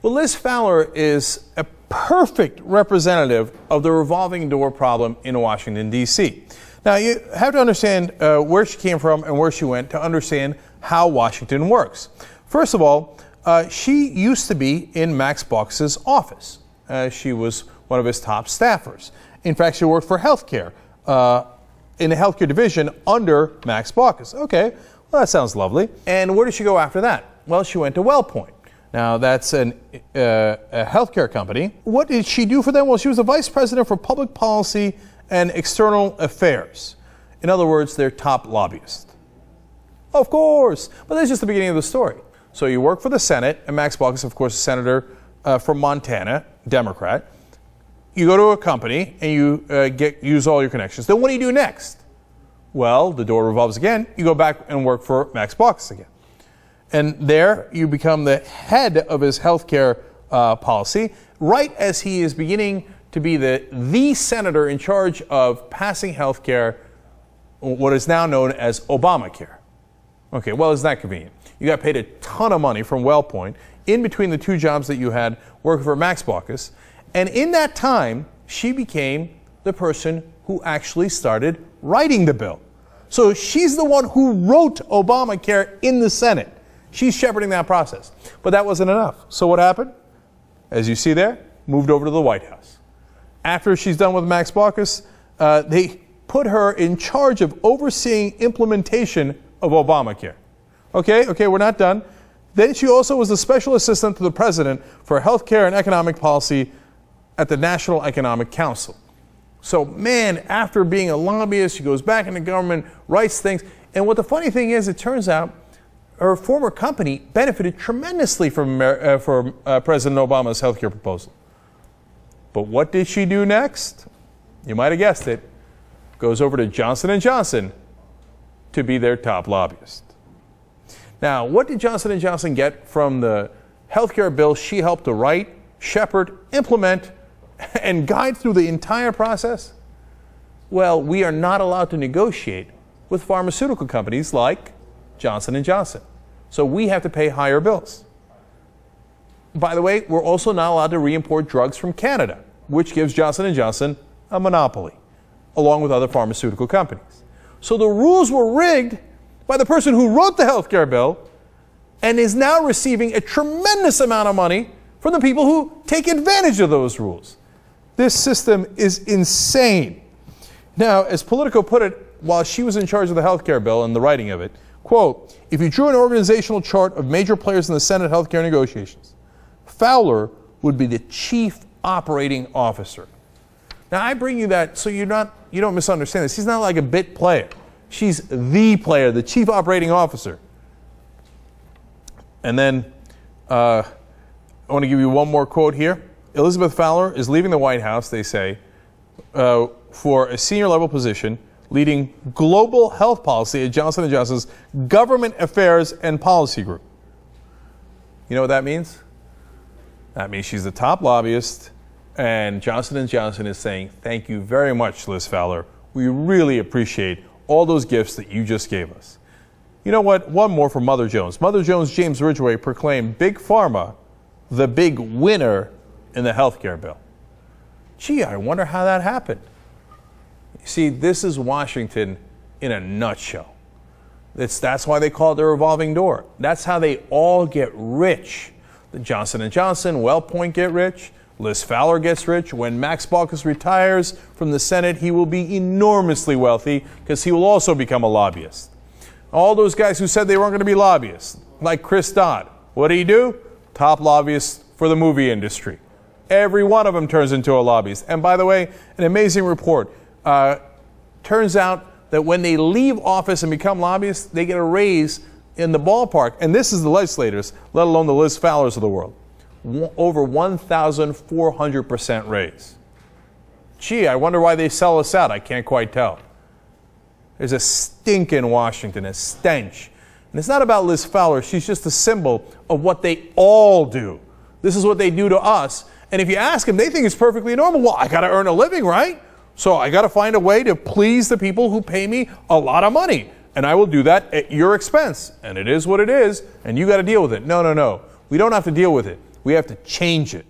Well, Liz Fowler is a perfect representative of the revolving door problem in Washington, D.C. Now, you have to understand where she came from and where she went to understand how Washington works. First of all, she used to be in Max Baucus's office. She was one of his top staffers. In fact, she worked for healthcare in the healthcare division under Max Baucus. Okay, well, that sounds lovely. And where did she go after that? Well, she went to Wellpoint. Now, that's a healthcare company. What did she do for them? Well, she was the vice president for public policy and external affairs. In other words, their top lobbyist. Of course, but that's just the beginning of the story. So you work for the Senate, and Max Baucus, of course, is senator from Montana, Democrat. You go to a company, and you use all your connections. Then what do you do next? Well, the door revolves again. You go back and work for Max Baucus again. And there you become the head of his healthcare policy, right as he is beginning to be the senator in charge of passing healthcare, what is now known as Obamacare. Okay, well, isn't that convenient? You got paid a ton of money from Wellpoint in between the two jobs that you had working for Max Baucus. And in that time, she became the person who actually started writing the bill. So she's the one who wrote Obamacare in the Senate. She's shepherding that process. But that wasn't enough. So what happened? As you see there, moved over to the White House. After she's done with Max Baucus, they put her in charge of overseeing implementation of Obamacare. Okay, okay, we're not done. Then she also was the special assistant to the president for healthcare and economic policy at the National Economic Council. So, man, after being a lobbyist, she goes back into government, writes things. And what the funny thing is, it turns out, her former company benefited tremendously from President Obama's healthcare proposal. But what did she do next? You might have guessed it. Goes over to Johnson and Johnson to be their top lobbyist. Now, what did Johnson and Johnson get from the healthcare bill she helped to write, shepherd, implement, and guide through the entire process? Well, we are not allowed to negotiate with pharmaceutical companies like Johnson and Johnson. So we have to pay higher bills. By the way, we're also not allowed to re-import drugs from Canada, which gives Johnson and Johnson a monopoly, along with other pharmaceutical companies. So the rules were rigged by the person who wrote the healthcare bill and is now receiving a tremendous amount of money from the people who take advantage of those rules. This system is insane. Now, as Politico put it, while she was in charge of the healthcare bill and the writing of it, quote, if you drew an organizational chart of major players in the Senate healthcare negotiations, Fowler would be the chief operating officer. Now, I bring you that so you don't misunderstand this. She's not like a bit player. She's the player, the chief operating officer. And then I want to give you one more quote here. Elizabeth Fowler is leaving the White House, they say, for a senior level position, leading global health policy at Johnson & Johnson's Government Affairs and Policy Group. You know what that means? That means she's the top lobbyist, and Johnson & Johnson is saying, thank you very much, Liz Fowler. We really appreciate all those gifts that you just gave us. You know what? One more from Mother Jones. Mother Jones' James Ridgeway proclaimed Big Pharma the big winner in the healthcare bill. Gee, I wonder how that happened. See, this is Washington in a nutshell. That's why they call it the revolving door. That's how they all get rich. The Johnson and Johnson, Wellpoint get rich. Liz Fowler gets rich. When Max Baucus retires from the Senate, he will be enormously wealthy because he will also become a lobbyist. All those guys who said they weren't going to be lobbyists, like Chris Dodd, what do? Top lobbyist for the movie industry. Every one of them turns into a lobbyist. And by the way, an amazing report. Turns out that when they leave office and become lobbyists, they get a raise in the ballpark. And this is the legislators, let alone the Liz Fowlers of the world. Over 1,400% raise. Gee, I wonder why they sell us out. I can't quite tell. There's a stink in Washington, a stench. And it's not about Liz Fowler. She's just a symbol of what they all do. This is what they do to us. And if you ask them, they think it's perfectly normal. Well, I got to earn a living, right? So I got to find a way to please the people who pay me a lot of money, and I will do that at your expense. And it is what it is, and you got to deal with it. No, no, no. We don't have to deal with it. We have to change it.